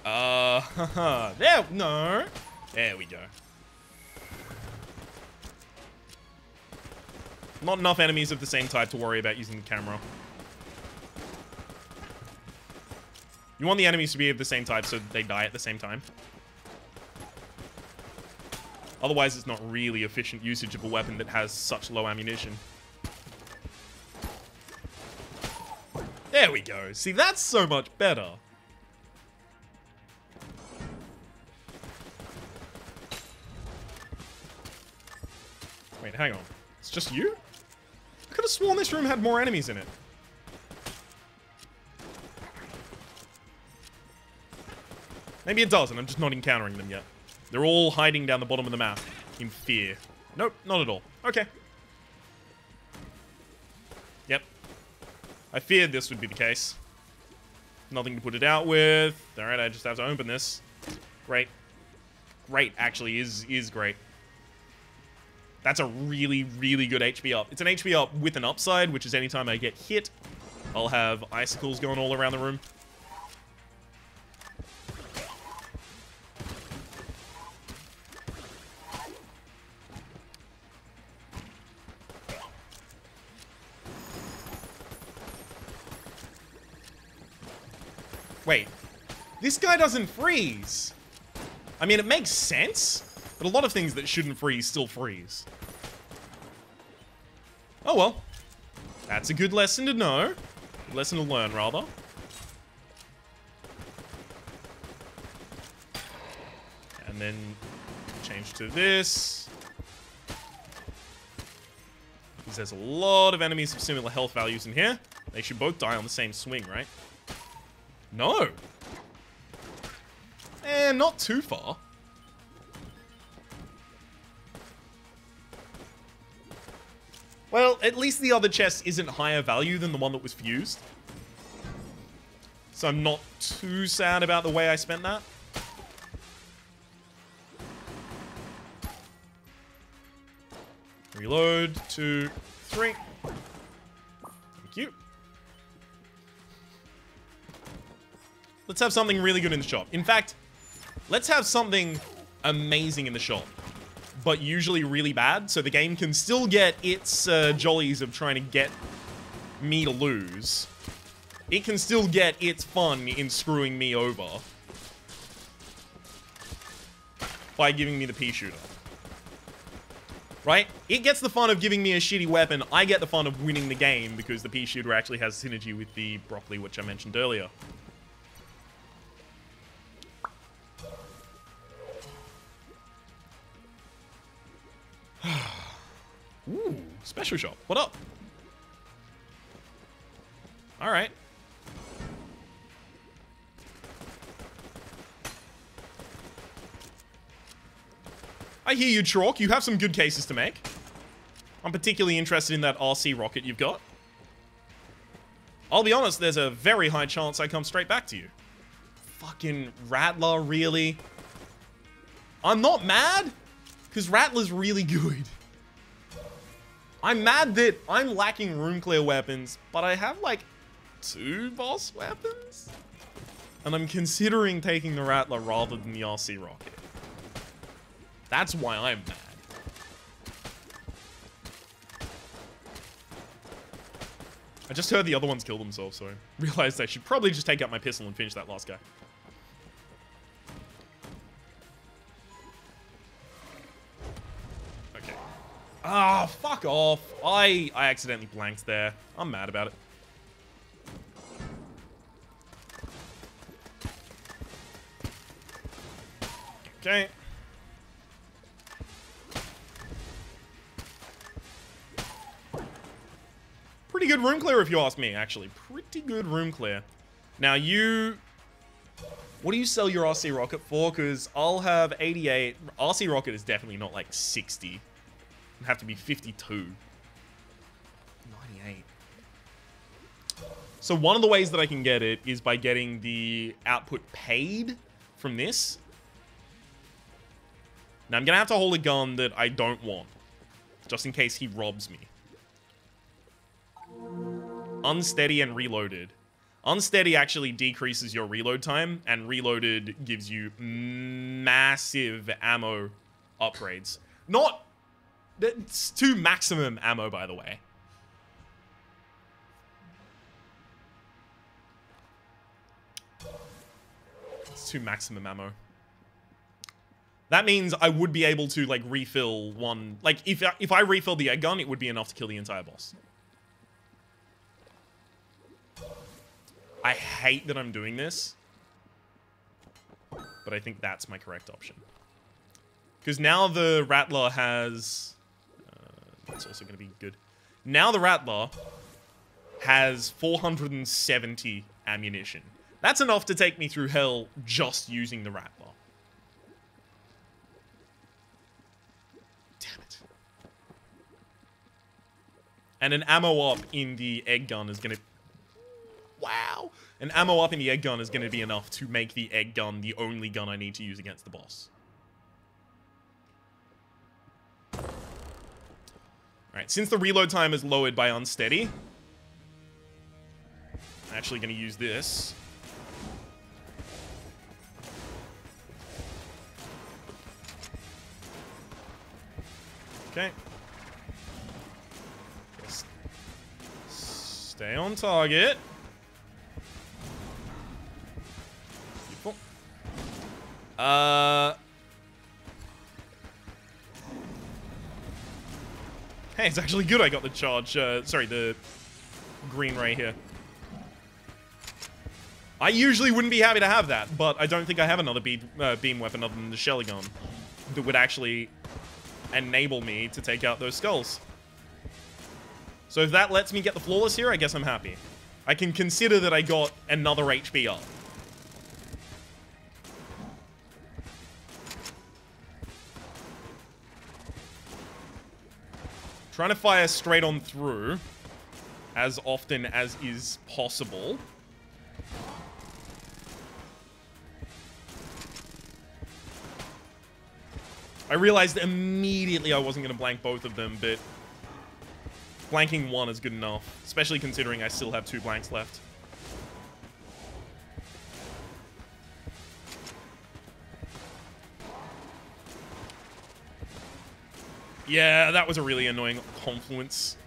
Haha. There, no. There we go. Not enough enemies of the same type to worry about using the camera. You want the enemies to be of the same type so that they die at the same time. Otherwise, it's not really efficient usage of a weapon that has such low ammunition. There we go. See, that's so much better. Wait, hang on. It's just you? I could have sworn this room had more enemies in it. Maybe it doesn't. I'm just not encountering them yet. They're all hiding down the bottom of the map in fear. Nope, not at all. Okay. Yep. I feared this would be the case. Nothing to put it out with. Alright, I just have to open this. Great. Great, actually, is great. That's a really, really good HP up. It's an HP up with an upside, which is anytime I get hit, I'll have icicles going all around the room. Wait, this guy doesn't freeze. I mean, it makes sense, but a lot of things that shouldn't freeze still freeze. Oh, well. That's a good lesson to know. Good lesson to learn, rather. And then change to this. Because there's a lot of enemies of similar health values in here. They should both die on the same swing, right? No. And not too far. Well, at least the other chest isn't higher value than the one that was fused. So I'm not too sad about the way I spent that. Reload, 2, 3. Thank you. Let's have something really good in the shop. In fact, let's have something amazing in the shop. but usually really bad. So the game can still get its jollies of trying to get me to lose. It can still get its fun in screwing me over by giving me the pea shooter. Right? It gets the fun of giving me a shitty weapon. I get the fun of winning the game because the pea shooter actually has synergy with the broccoli, which I mentioned earlier. Ooh, special shop. What up? All right. I hear you, Chalk. You have some good cases to make. I'm particularly interested in that RC rocket you've got. I'll be honest, there's a very high chance I come straight back to you. Fucking Rattler, really? I'm not mad, because Rattler's really good. I'm mad that I'm lacking room clear weapons, but I have like 2 boss weapons? And I'm considering taking the Rattler rather than the RC rocket. That's why I'm mad. I just heard the other ones kill themselves, so I realized I should probably just take out my pistol and finish that last guy. Okay. Ah, fuck off. I accidentally blanked there. I'm mad about it. Okay. Pretty good room clear if you ask me, actually. Pretty good room clear. Now you... What do you sell your RC rocket for? Because I'll have 88. RC rocket is definitely not like 60. It'd have to be 52. 98. So one of the ways that I can get it is by getting the output paid from this. Now I'm going to have to hold a gun that I don't want. Just in case he robs me. Unsteady and reloaded. Unsteady actually decreases your reload time, and reloaded gives you massive ammo upgrades. Not... It's to maximum ammo, by the way. It's to maximum ammo. That means I would be able to, like, refill one... Like, if I refilled the egg gun, it would be enough to kill the entire boss. I hate that I'm doing this, but I think that's my correct option. Because now the Rattler has... that's also going to be good. Now the Rattler has 470 ammunition. That's enough to take me through hell just using the Rattler. Damn it. And an ammo up in the egg gun is going to... Wow! An ammo up in the egg gun is going to be enough to make the egg gun the only gun I need to use against the boss. Alright, since the reload time is lowered by unsteady, I'm actually going to use this. Okay. Just stay on target. Hey, it's actually good I got the charge, sorry, the green ray here. I usually wouldn't be happy to have that, but I don't think I have another beam weapon other than the Shelly gun that would actually enable me to take out those skulls. So if that lets me get the flawless here, I guess I'm happy. I can consider that I got another HP up. Trying to fire straight on through as often as is possible. I realized immediately I wasn't going to blank both of them, but blanking one is good enough, especially considering I still have 2 blanks left. Yeah, that was a really annoying confluence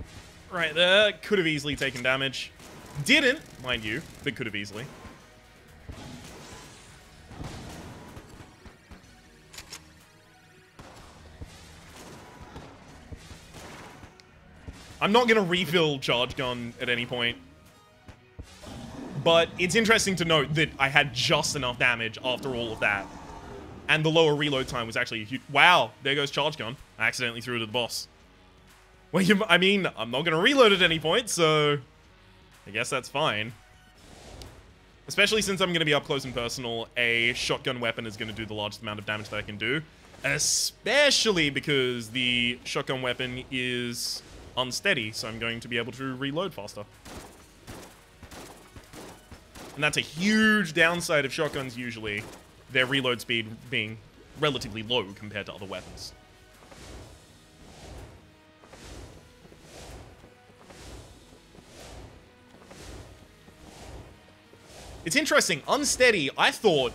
right there. Could have easily taken damage. Didn't, mind you, but could have easily. I'm not going to refill Charge Gun at any point. But it's interesting to note that I had just enough damage after all of that. And the lower reload time was actually a huge... Wow, there goes Charge Gun. I accidentally threw it at the boss. Well, I mean, I'm not going to reload at any point, so... I guess that's fine. Especially since I'm going to be up close and personal, a shotgun weapon is going to do the largest amount of damage that I can do. Especially because the shotgun weapon is... unsteady, so I'm going to be able to reload faster. And that's a huge downside of shotguns usually, their reload speed being relatively low compared to other weapons. It's interesting, unsteady, I thought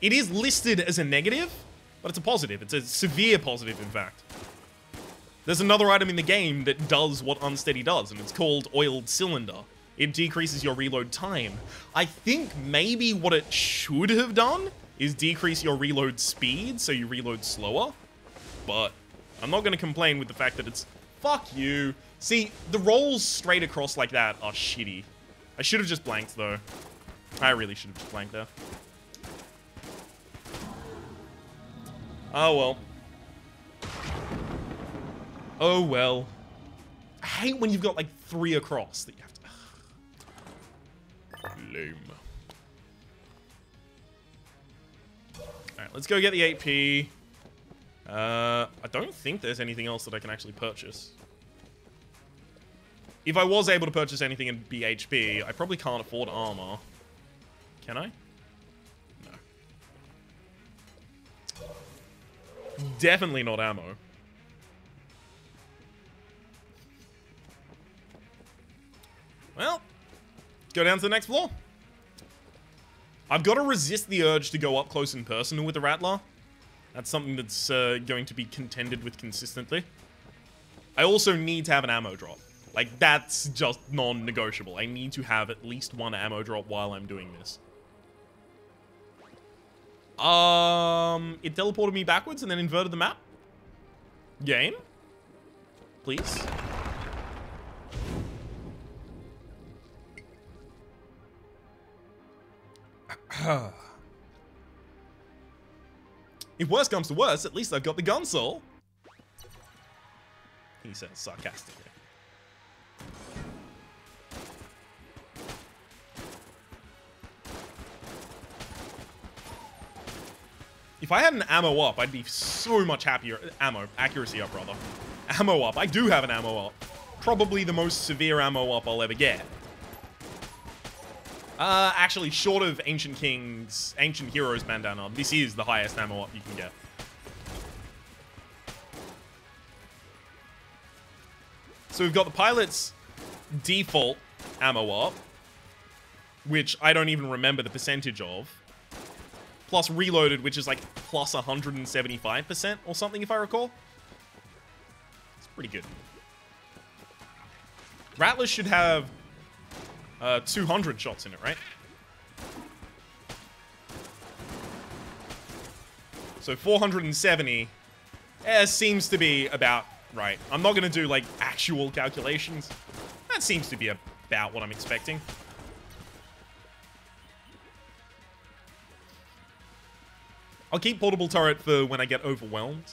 it is listed as a negative, but it's a positive. It's a severe positive, in fact. There's another item in the game that does what unsteady does, and it's called Oiled Cylinder. It decreases your reload time. I think maybe what it should have done is decrease your reload speed, so you reload slower. But I'm not going to complain with the fact that it's... Fuck you. See, the rolls straight across like that are shitty. I should have just blanked, though. I really should have just blanked there. Oh, well. Oh, well. I hate when you've got, like, 3 across that you have to... Lame. Alright, let's go get the AP. I don't think there's anything else that I can actually purchase. If I was able to purchase anything in BHB, I probably can't afford armor. Can I? No. Definitely not ammo. Well, let's go down to the next floor. I've got to resist the urge to go up close and personal with the Rattler. That's something that's going to be contended with consistently. I also need to have an ammo drop. Like, that's just non-negotiable. I need to have at least one ammo drop while I'm doing this. It teleported me backwards and then inverted the map. Game? Please? If worse comes to worse, at least I've got the gun soul. He says sarcastically. If I had an ammo up, I'd be so much happier. Accuracy up, rather. Ammo up. I do have an ammo up. Probably the most severe ammo up I'll ever get. Actually, short of Ancient King's, Ancient Heroes Bandana, this is the highest ammo up you can get. So we've got the pilot's default ammo up, which I don't even remember the percentage of, plus reloaded, which is like plus 175% or something, if I recall. It's pretty good. Rattler should have... 200 shots in it, right? So 470 seems to be about right. I'm not going to do, like, actual calculations. That seems to be about what I'm expecting. I'll keep portable turret for when I get overwhelmed.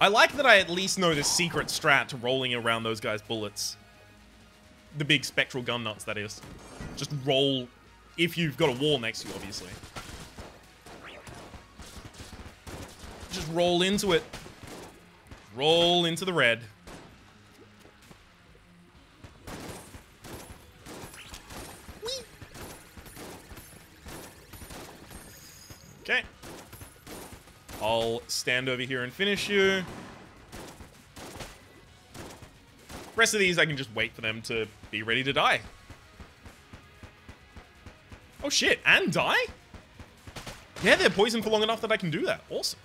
I like that I at least know the secret strat to rolling around those guys' bullets. The big spectral gun nuts, that is. Just roll if you've got a wall next to you, obviously. Just roll into it. Roll into the red. I'll stand over here and finish you. Rest of these, I can just wait for them to be ready to die. Oh shit, and die? Yeah, they're poisoned for long enough that I can do that. Awesome.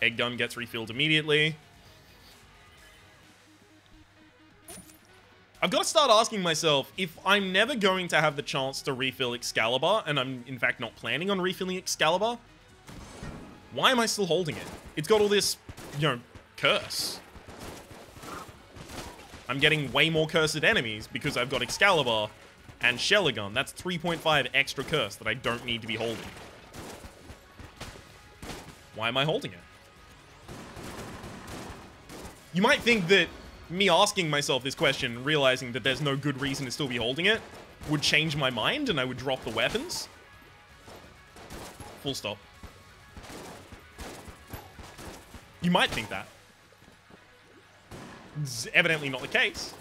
Egg gun gets refilled immediately. I've got to start asking myself, if I'm never going to have the chance to refill Excalibur, and I'm in fact not planning on refilling Excalibur, why am I still holding it? It's got all this, you know, curse. I'm getting way more cursed enemies because I've got Excalibur and Shelligun. That's 3.5 extra curse that I don't need to be holding. Why am I holding it? You might think that me asking myself this question, realizing that there's no good reason to still be holding it, would change my mind and I would drop the weapons. Full stop. You might think that. It's evidently not the case.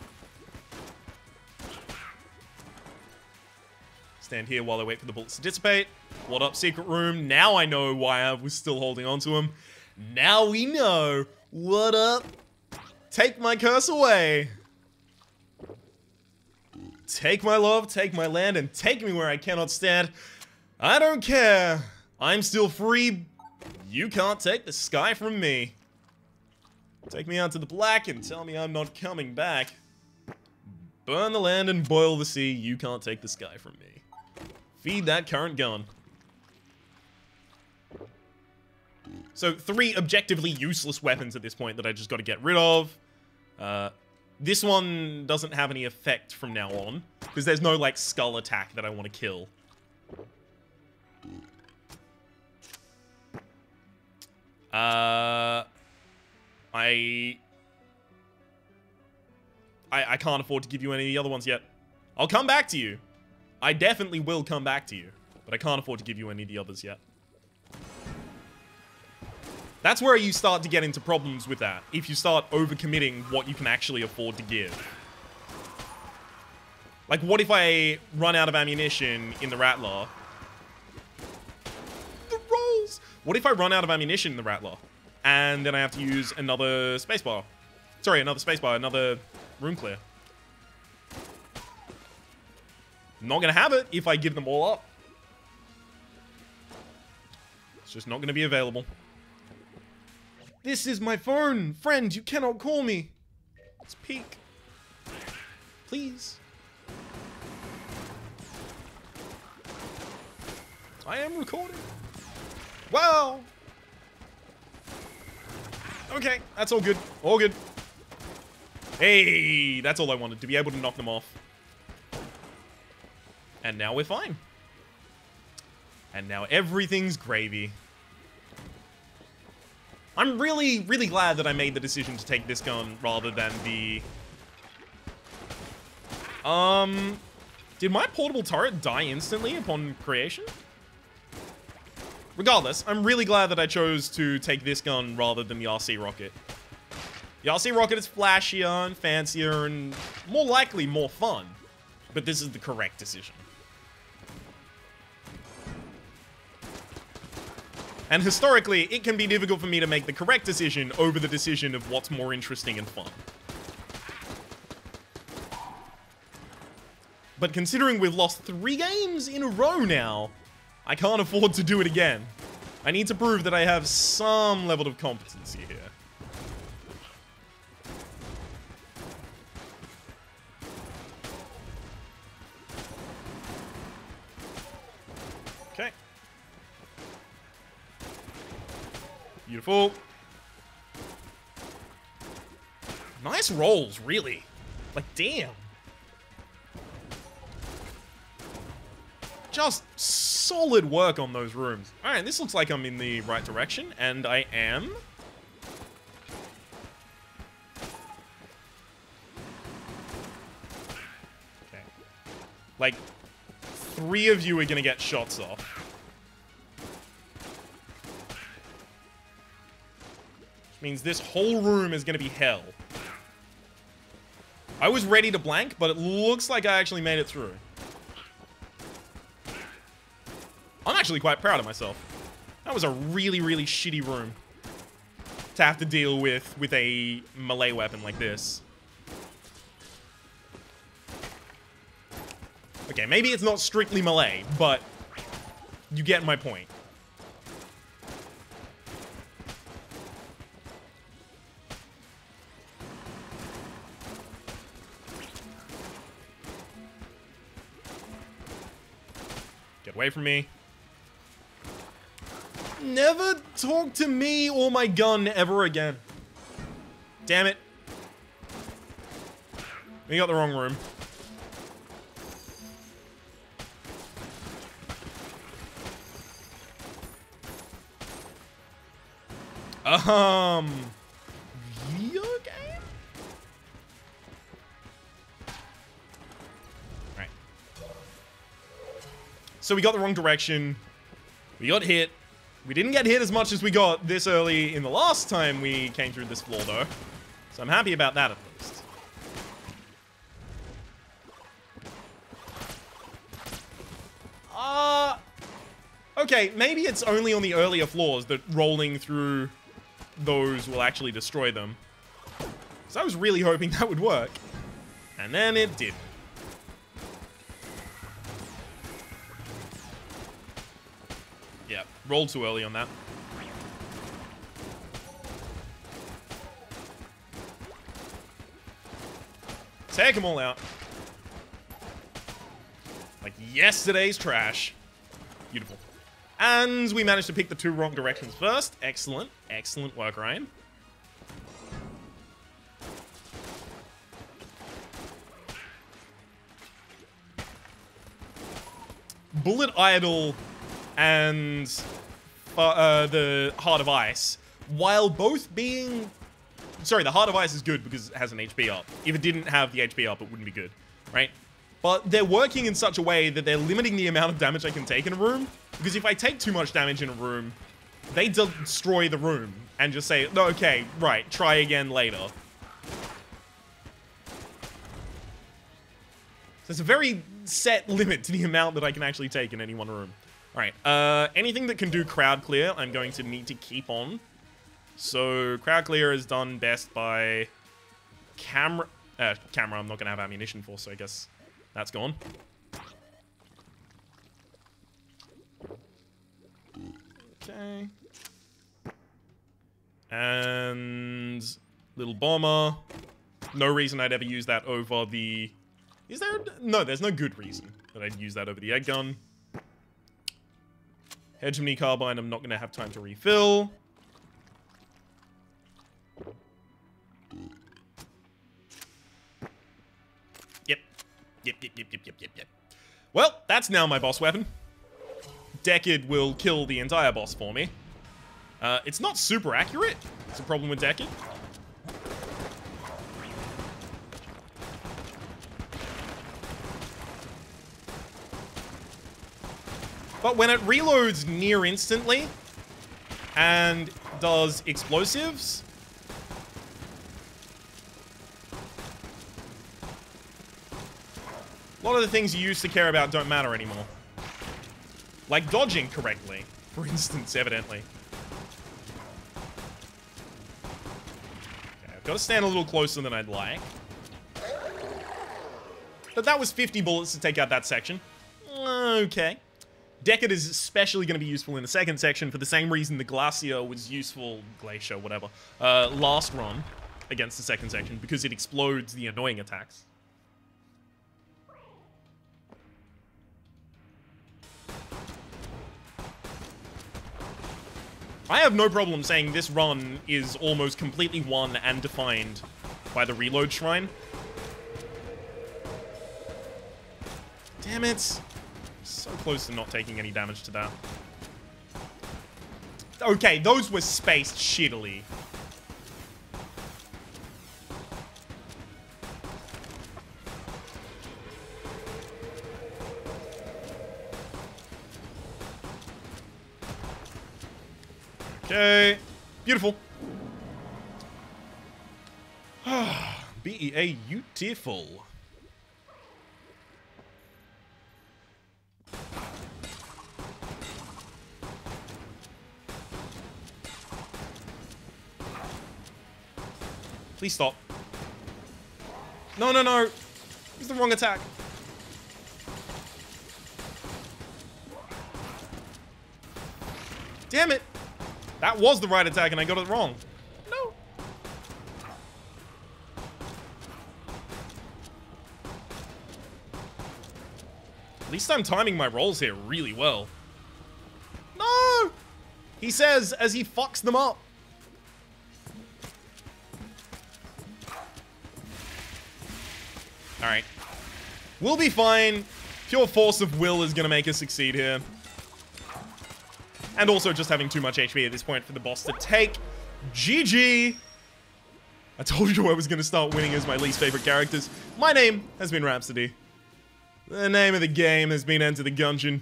Stand here while I wait for the bullets to dissipate. What up, secret room? Now I know why I was still holding on to him. Now we know. What up? Take my curse away. Take my love, take my land, and take me where I cannot stand. I don't care. I'm still free. You can't take the sky from me. Take me out to the black and tell me I'm not coming back. Burn the land and boil the sea. You can't take the sky from me. Feed that current gun. So, 3 objectively useless weapons at this point that I just got to get rid of. This one doesn't have any effect from now on, because there's no, like, skull attack that I want to kill. I can't afford to give you any of the other ones yet. I'll come back to you. I definitely will come back to you, but I can't afford to give you any of the others yet. That's where you start to get into problems with that, if you start overcommitting what you can actually afford to give. Like, what if I run out of ammunition in the Rattler? The rolls! What if I run out of ammunition in the Rattler, and then I have to use another spacebar? Sorry, another spacebar, another room clear. Not gonna have it if I give them all up. It's just not gonna be available. This is my phone, friend, you cannot call me. It's peak. Please. I am recording. Wow. Okay, that's all good. All good. Hey, that's all I wanted, to be able to knock them off. And now we're fine. And now everything's gravy. I'm really, really glad that I made the decision to take this gun rather than the... Did my portable turret die instantly upon creation? Regardless, I'm really glad that I chose to take this gun rather than the RC rocket. The RC rocket is flashier and fancier and more likely more fun. But this is the correct decision. And historically, it can be difficult for me to make the correct decision over the decision of what's more interesting and fun. But considering we've lost 3 games in a row now, I can't afford to do it again. I need to prove that I have some level of competency here. Beautiful. Nice rolls, really. Like, damn. Just solid work on those rooms. Alright, this looks like I'm in the right direction, and I am. Okay. Like, 3 of you are gonna get shots off. Means this whole room is going to be hell. I was ready to blank, but it looks like I actually made it through. I'm actually quite proud of myself. That was a really, really shitty room to have to deal with a melee weapon like this. Okay, maybe it's not strictly melee, but you get my point. Get away from me. Never talk to me or my gun ever again. Damn it. We got the wrong room. Video game? Right. So we got the wrong direction. We got hit. We didn't get hit as much as we got this early in the last time we came through this floor, though. So I'm happy about that, at least. Okay, maybe it's only on the earlier floors that rolling through those will actually destroy them. Because I was really hoping that would work. And then it did. Yeah, rolled too early on that. Take them all out. Like yesterday's trash. Beautiful. And we managed to pick the two wrong directions first. Excellent. Excellent work, Ryan. Bullet Idol and the Heart of Ice, while both being... Sorry, the Heart of Ice is good because it has an HP up. If it didn't have the HP up, it wouldn't be good, right? But they're working in such a way that they're limiting the amount of damage I can take in a room. Because if I take too much damage in a room, they destroy the room and just say, no, okay, right, try again later. So it's a very set limit to the amount that I can actually take in any one room. All right, anything that can do crowd clear, I'm going to need to keep on. So crowd clear is done best by camera. Camera I'm not going to have ammunition for, so I guess that's gone. Okay. And little bomber. No reason I'd ever use that over the... Is there... No, there's no good reason that I'd use that over the egg gun. Hegemony carbine, I'm not going to have time to refill. Yep. Yep. Well, that's now my boss weapon. Decade will kill the entire boss for me. It's not super accurate. It's a problem with Decade. But when it reloads near instantly and does explosives, a lot of the things you used to care about don't matter anymore. Like dodging correctly, for instance, evidently. Okay, I've got to stand a little closer than I'd like. But that was 50 bullets to take out that section. Okay. Decade is especially going to be useful in the second section for the same reason the Glacier was useful, Glacier, whatever, last run against the second section, because it explodes the annoying attacks. I have no problem saying this run is almost completely won and defined by the reload shrine. Damn it. So close to not taking any damage to that. Okay, those were spaced shittily. Okay, beautiful. B-E-A-U-tiful. Please stop. No, no, no. It's the wrong attack. Damn it. That was the right attack and I got it wrong. No. At least I'm timing my rolls here really well. No. He says as he fucks them up. All right, we'll be fine. Pure force of will is gonna make us succeed here. And also just having too much HP at this point for the boss to take. GG. I told you I was gonna start winning as my least favorite characters. My name has been Rhapsody. The name of the game has been Enter the Gungeon.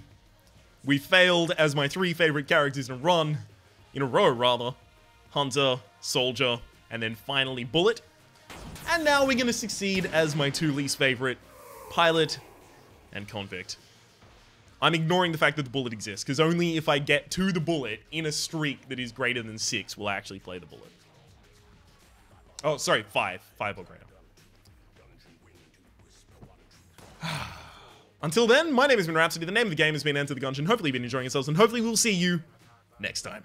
We failed as my three favorite characters in a row rather. Hunter, Soldier, and then finally Bullet. And now we're gonna succeed as my two least favorite, Pilot and Convict. I'm ignoring the fact that the Bullet exists, because only if I get to the Bullet in a streak that is greater than 6 will I actually play the Bullet. Oh, sorry, 5 or greater. Until then, my name has been Rhapsody, the name of the game has been Enter the Gungeon. Hopefully you've been enjoying yourselves, and hopefully we'll see you next time.